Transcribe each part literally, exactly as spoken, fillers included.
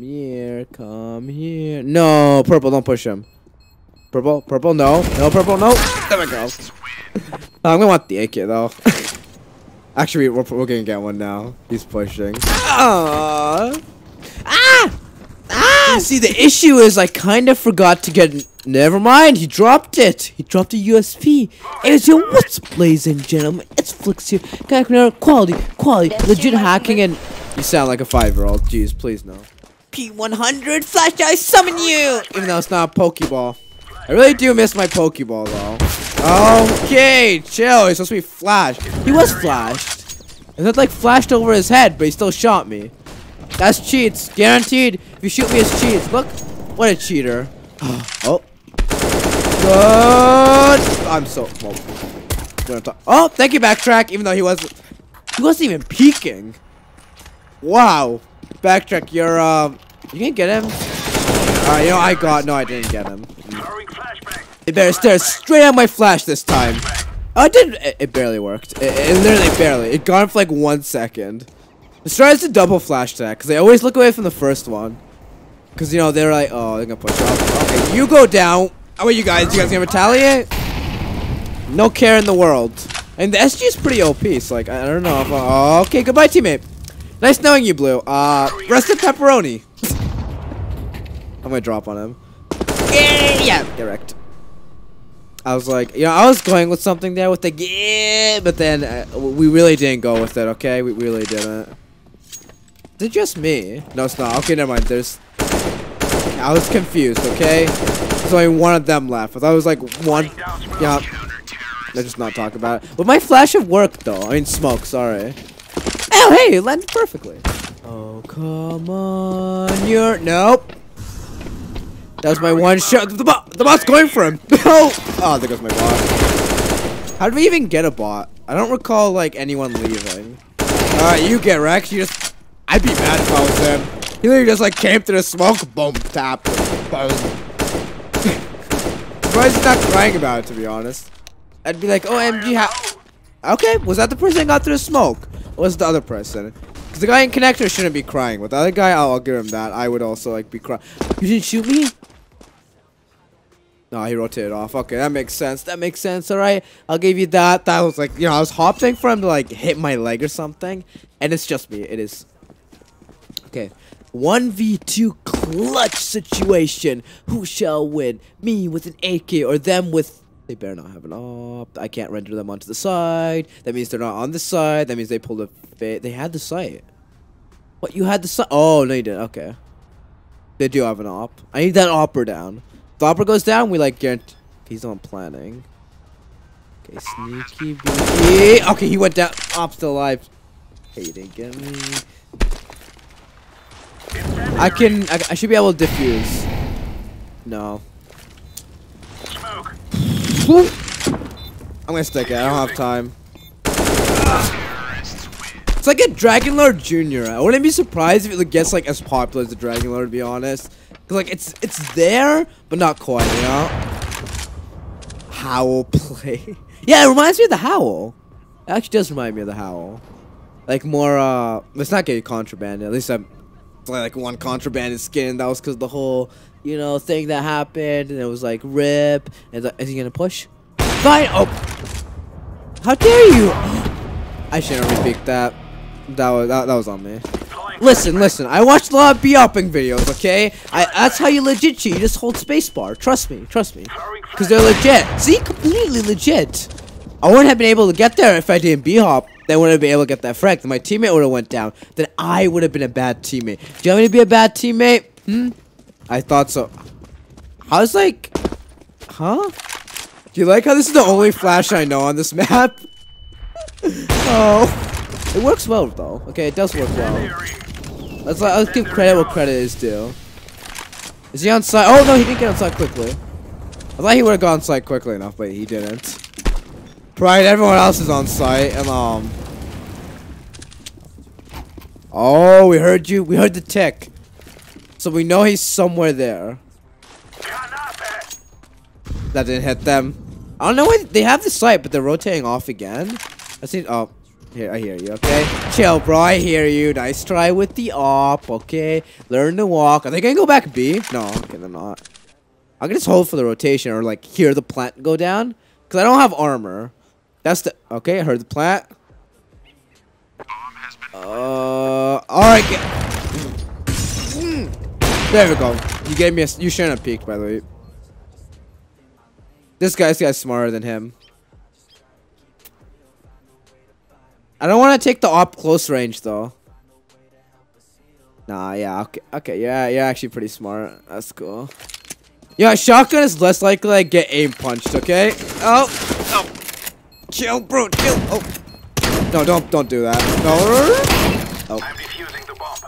Come here, come here. No, purple, don't push him. Purple, purple, no. No, purple, no. There we go. I'm gonna want the A K though. Actually, we're, we're gonna get one now. He's pushing. Aww. Ah! Ah! See, the issue is I kind of forgot to get... Never mind, he dropped it. He dropped the U S P. It's your what's blazing, gentlemen. It's Fl one cks here. Quality, quality, legit hacking and... You sound like a five-year-old. Jeez, please no. P one hundred, Flash, I summon you! Even though it's not a Pokeball. I really do miss my Pokeball, though. Okay, chill. He's supposed to be flashed. He was flashed. It's not like flashed over his head, but he still shot me. That's cheats. Guaranteed. If you shoot me, it's cheats. Look. What a cheater. Oh. Good. I'm so... Oh, thank you, Backtrack. Even though he wasn't... He wasn't even peeking. Wow. Backtrack, you're... Um, you didn't get him? Alright, you know, I got... No, I didn't get him. It better stare straight at my flash this time. Oh, it did. It, it barely worked. It, it literally barely. It got him for like one second. It tries to double flash that because they always look away from the first one. Because, you know, they're like, oh, they're going to push off. Okay, you go down. How about you guys? You guys going to retaliate? No care in the world. And the S G is pretty O P, so, like, I don't know. If I, okay, goodbye, teammate. Nice knowing you, Blue. Uh, rest in pepperoni. I'm going to drop on him. Yeah, yeah, direct. I was like, you know, I was going with something there with the yeah, but then uh, we really didn't go with it, okay? We really didn't. Is it just me? No, it's not. Okay, never mind. There's... I was confused, okay? There's only one of them left. I thought it was like one... Yeah. Let's just not talk about it. But my flash of work, though. I mean, smoke, sorry. Oh, hey, it landed perfectly. Oh, come on. You're... Nope. That was my one shot. The bot, the bot's going for him. Oh, oh, there goes my bot. How did we even get a bot? I don't recall like anyone leaving. All right, you get wrecked. You just, I'd be mad if I was him. He literally just like came through the smoke, boom, tap, boom. Surprised he's not crying about it, to be honest. I'd be like, oh, M G, how? Okay, was that the person that got through the smoke? Or was it the other person? Because the guy in connector shouldn't be crying. With the other guy, I'll, I'll give him that. I would also like be crying. You didn't shoot me. No, he rotated off. Okay, that makes sense. That makes sense, alright? I'll give you that. That was like, you know, I was hopping for him to like hit my leg or something. And it's just me. It is. Okay. one v two clutch situation. Who shall win? Me with an A K or them with... They better not have an op. I can't render them onto the side. That means they're not on the side. That means they pulled a... Fa they had the sight. What? You had the sight? Oh, no, you didn't. Okay. They do have an op. I need that opper down. The opera goes down, we like guarantee. He's on planning. Okay, sneaky B. Okay, he went down. Op's still alive. Hey, you didn't get me. I can. I, I should be able to defuse. No. Smoke. I'm gonna stick it. I don't have time. It's like a Dragon Lord Junior I wouldn't be surprised if it gets like as popular as the Dragon Lord, to be honest. Cause like it's it's there, but not quite, you know. Howl play. Yeah, it reminds me of the Howl. It actually does remind me of the Howl. Like more uh let's not get you contraband, at least I'm like one contrabanded skin. That was cause the whole, you know, thing that happened and it was like rip and like, is he gonna push? Fine. Oh, how dare you. I shouldn't repeat that. That was that, that was on me. Listen, listen. I watched a lot of B-opping videos, okay? I, that's how you legit cheat. You just hold spacebar. Trust me, trust me. Because they're legit. See, completely legit. I wouldn't have been able to get there if I didn't B-hop. They wouldn't have been able to get that frag. Then my teammate would have went down. Then I would have been a bad teammate. Do you want me to be a bad teammate? Hmm? I thought so. I was like, huh? Do you like how this is the only flash I know on this map? Oh. It works well, though. Okay, it does work well. Let's, let's give credit where credit is due. Is he on site? Oh, no, he didn't get on site quickly. I thought he would have gone site quickly enough, but he didn't. Pride, everyone else is on site, and, um... Oh, we heard you. We heard the tick. So we know he's somewhere there. That didn't hit them. I don't know why they have the site, but they're rotating off again. I see... Oh. Here, I hear you, okay? Chill, bro, I hear you. Nice try with the op, okay? Learn to walk. Are they gonna go back B? No, okay, they're not. I can just hold for the rotation or, like, hear the plant go down. Because I don't have armor. That's the... Okay, I heard the plant. Uh... Alright, get... Mm. There we go. You gave me a... You shouldn't have peeked, by the way. This guy, this guy's smarter than him. I don't want to take the op close range though. Nah, yeah, okay, okay, yeah, you're actually pretty smart. That's cool. Yeah, shotgun is less likely to like, get aim punched. Okay. Oh, oh, chill, bro, chill. Oh, no, don't, don't do that. No. Oh. I'm defusing the bomb.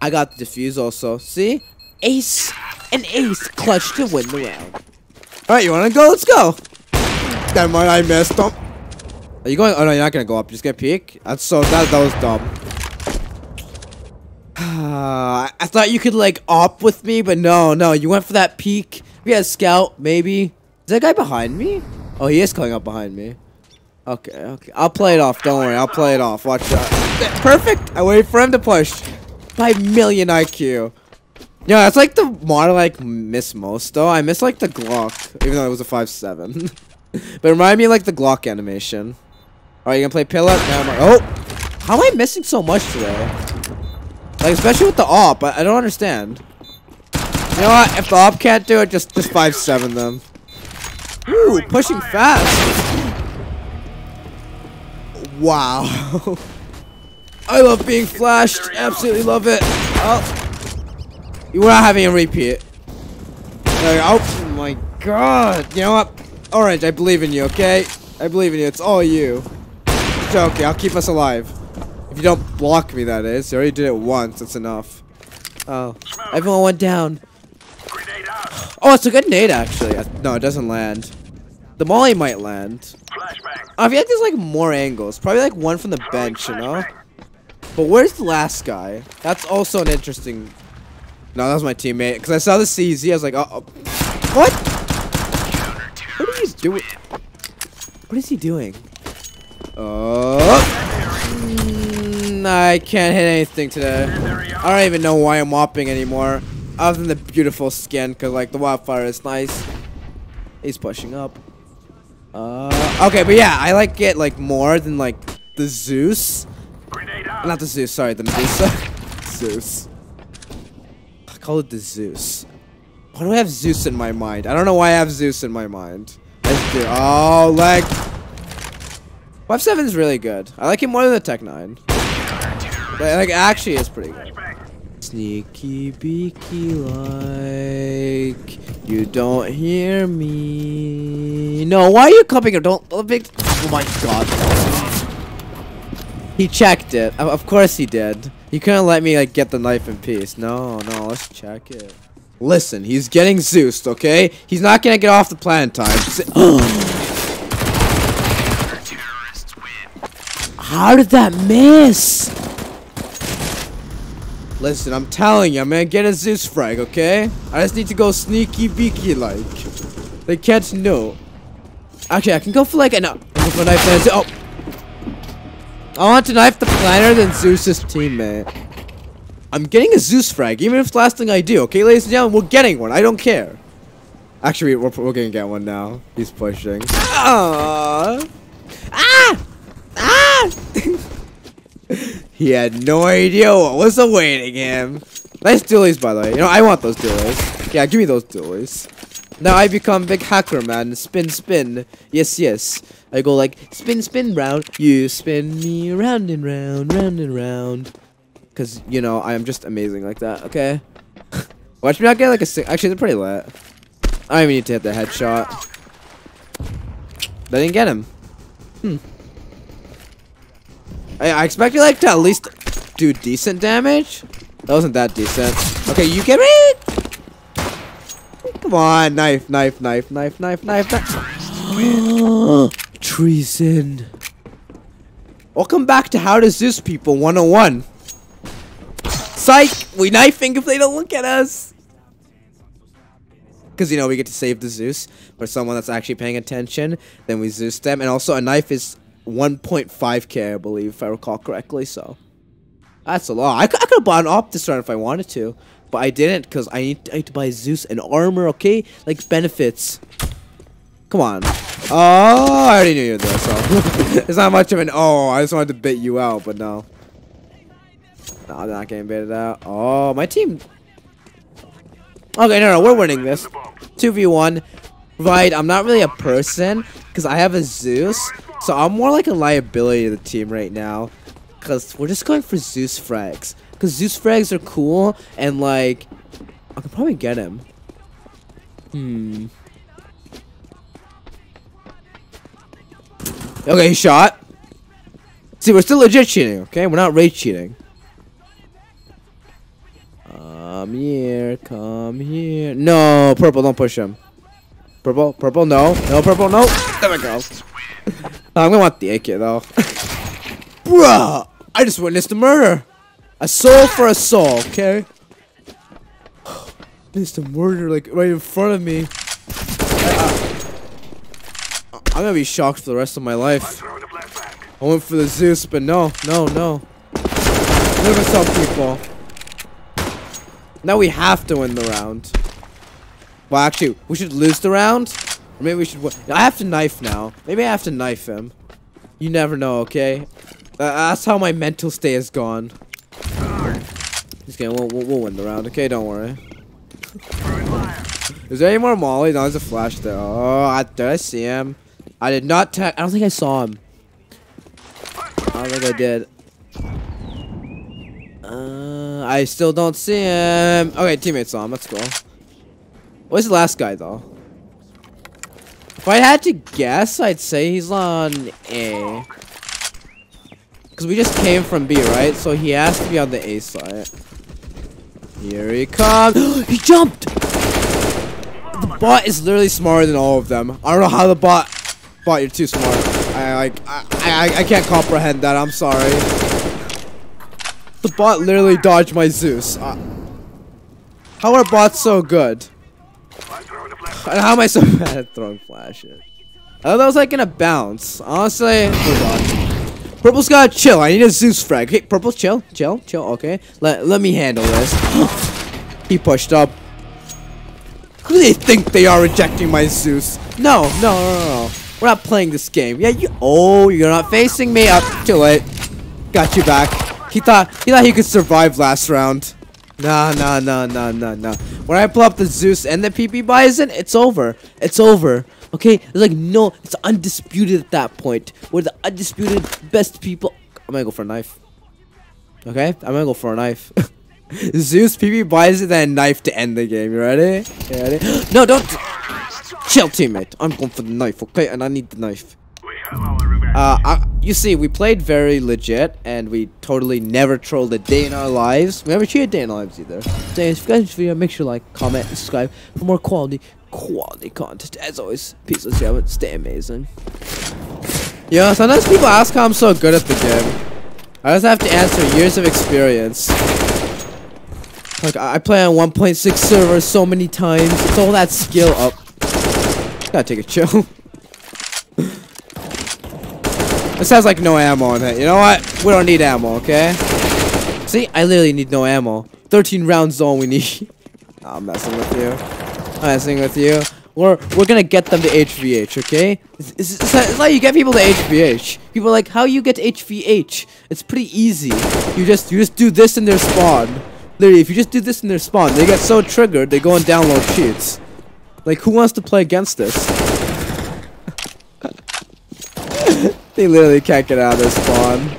I got the defuse also. See, ace, an ace, clutch to win the round. All right, you wanna go? Let's go. Damn it, I messed up. Are you going? Oh no, you're not gonna go up. You're just gonna peek. That's so that that was dumb. Uh, I thought you could like op with me, but no, no, you went for that peek. We had a scout, maybe. Is that guy behind me? Oh, he is coming up behind me. Okay, okay. I'll play it off. Don't worry, I'll play it off. Watch that. Perfect. I waited for him to push. five million I Q. Yeah, that's like the model I like, miss most though. I miss like the Glock, even though it was a five seven. But it reminded me of, like the Glock animation. Alright, you gonna play pillar? No, like, oh! How am I missing so much today? Like, especially with the op, I, I don't understand. You know what? If the op can't do it, just, just five seven them. Ooh, pushing fast! Wow. I love being flashed. Absolutely love it. Oh. You were not having a repeat. Like, oh my god. You know what? Orange, I believe in you, okay? I believe in you. It's all you. It's okay, I'll keep us alive. If you don't block me, that is. You already did it once. That's enough. Oh, everyone went down. Oh, it's a good nade, actually. No, it doesn't land. The molly might land. I feel like there's like more angles. Probably like one from the bench, you know? But where's the last guy? That's also an interesting... No, that was my teammate. Because I saw the C Z. I was like, uh-oh. What? What are you doing? What is he doing? Oh, mm, I can't hit anything today. I don't even know why I'm mopping anymore, other than the beautiful skin, cause like the wildfire is nice. He's pushing up. Uh, okay, but yeah, I like it like more than like the Zeus. Not the Zeus, sorry, the Medusa. Zeus. I call it the Zeus. Why do I have Zeus in my mind? I don't know why I have Zeus in my mind. Let's do. Oh, leg. five seven is really good. I like it more than the Tech nine. But, like, actually, it's pretty good. Sneaky beaky like, you don't hear me. No, why are you cupping him? Don't, don't big. Oh my god. He checked it. Of course he did. He couldn't let me, like, get the knife in peace. No, no, let's check it. Listen, he's getting Zeused, okay? He's not gonna get off the planet time. How did that miss? Listen, I'm telling you, I'm gonna get a Zeus frag, okay? I just need to go sneaky beaky like. They can't know. Actually, I can go for like an. Go for a knife and oh. I want to knife the planner than Zeus's teammate. I'm getting a Zeus frag, even if it's the last thing I do, okay, ladies and gentlemen? We're getting one, I don't care. Actually, we're, we're gonna get one now. He's pushing. Ah! Ah! Ah! He had no idea what was awaiting him. Nice dualies, by the way. You know, I want those dualies. Yeah, give me those dualies. Now I become big hacker, man. Spin, spin. Yes, yes. I go like, spin, spin round. You spin me round and round, round and round. Cause you know I am just amazing like that. Okay, watch me not get like a sing. Actually, they're pretty lit. I even need to hit the headshot. They didn't get him. Hmm. I, I expected like to at least do decent damage. That wasn't that decent. Okay, you get it. Come on, knife, knife, knife, knife, knife, knife, knife. Treason. Welcome back to How to Zeus People one oh one. Psych! We knifing if they don't look at us! Because, you know, we get to save the Zeus. Or someone that's actually paying attention. Then we Zeus them. And also, a knife is one point five K, I believe, if I recall correctly, so that's a lot. I, I could have bought an Optus run if I wanted to, but I didn't because I need, I need to buy Zeus and armor, okay? Like, benefits. Come on. Oh, I already knew you were there, so. It's not much of an, oh, I just wanted to bait you out, but no. No, I'm not getting baited out. Oh, my team. Okay, no, no, we're winning this. two v one. Right, I'm not really a person because I have a Zeus, so I'm more like a liability to the team right now. Because we're just going for Zeus frags. Because Zeus frags are cool, and like, I could probably get him. Hmm. Okay, he shot. See, we're still legit cheating, okay? We're not raid cheating. Come here, come here. No, purple, don't push him. Purple, purple, no. No, purple, no. There we go. I'm gonna want the A K though. Bruh! I just witnessed a murder! A soul for a soul, okay? Witnessed a murder, like, right in front of me. Uh, I'm gonna be shocked for the rest of my life. I went for the Zeus, but no, no, no. Look at some people. Now we have to win the round. Well, actually, we should lose the round? Or maybe we should win. I have to knife now. Maybe I have to knife him. You never know, okay? Uh, that's how my mental state is gone. Just kidding, we'll, we'll, we'll win the round, okay? Don't worry. Is there any more molly? No, there's a flash there. Oh, I, did I see him? I did not ta- I don't think I saw him. I don't think I did. Uh, I still don't see him. Okay, teammates saw him, that's cool. Where's the last guy, though? If I had to guess, I'd say he's on A. Because we just came from B, right? So he has to be on the A side. Here he comes. He jumped! The bot is literally smarter than all of them. I don't know how the bot... Bot, you're too smart. I, like, I, I, I can't comprehend that, I'm sorry. The bot literally dodged my Zeus. Uh, how are bots so good? How am I so bad at throwing flashes? I thought that was like in a bounce. Honestly, oh god. Purple's gotta chill. I need a Zeus frag. Hey, Purple, chill, chill, chill. Okay, let let me handle this. He pushed up. Who do they think they are, rejecting my Zeus? No, no, no, no. We're not playing this game. Yeah, you. Oh, you're not facing me. Up, oh, too late. Got you back. He thought he thought he could survive last round. Nah, nah, nah, nah, nah, nah. When I pull up the Zeus and the P P Bison, it's over. It's over. Okay? There's like no, it's undisputed at that point. We're the undisputed best people. I'm gonna go for a knife. Okay? I'm gonna go for a knife. Zeus, P P Bison, and knife to end the game. You ready? You ready? No, don't. Chill, teammate. I'm going for the knife, okay? And I need the knife. Uh, I, you see, we played very legit, and we totally never trolled a day in our lives. We never cheated a day in our lives either. So if you guys like this video, make sure to like, comment, and subscribe for more quality, quality content. As always, peace, let's go, stay amazing. You know, sometimes people ask how I'm so good at the game. I just have to answer years of experience. Like, I, I play on one point six servers so many times. It's all that skill up. Gotta take a chill. This has like no ammo in it. You know what? We don't need ammo, okay? See? I literally need no ammo. thirteen rounds is all we need. Oh, I'm messing with you. I'm messing with you. We're, we're gonna get them to H V H, okay? It's, it's, it's, it's like you get people to H V H. People are like, how you get H V H? It's pretty easy. You just, you just do this in their spawn. Literally, if you just do this in their spawn, they get so triggered, they go and download cheats. Like, who wants to play against this? They literally can't get out of their spawn.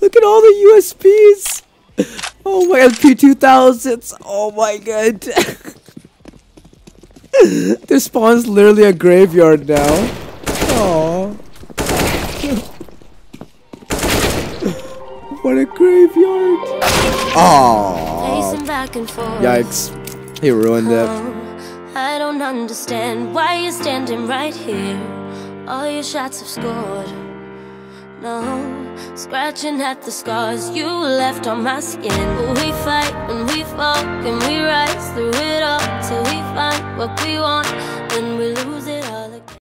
Look at all the U S Ps. Oh my god, P two thousands. Oh my god. Their spawn's literally a graveyard now. Aww. What a graveyard. Aww. Yikes. He ruined it. Oh, I don't understand why you're standing right here. All your shots have scored. No, scratching at the scars you left on my skin. But we fight and we fall and we rise through it all till we find what we want. Then we lose.